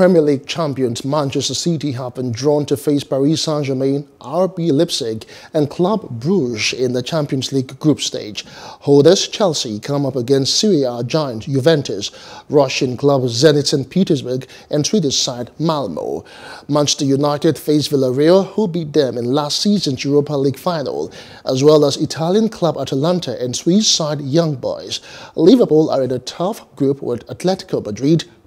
Premier League champions Manchester City have been drawn to face Paris Saint-Germain, RB Leipzig and Club Bruges in the Champions League group stage. Holders Chelsea come up against Serie A giant Juventus, Russian club Zenit St. Petersburg and Swedish side Malmo. Manchester United face Villarreal, who beat them in last season's Europa League final, as well as Italian club Atalanta and Swiss side Young Boys. Liverpool are in a tough group with Atletico Madrid,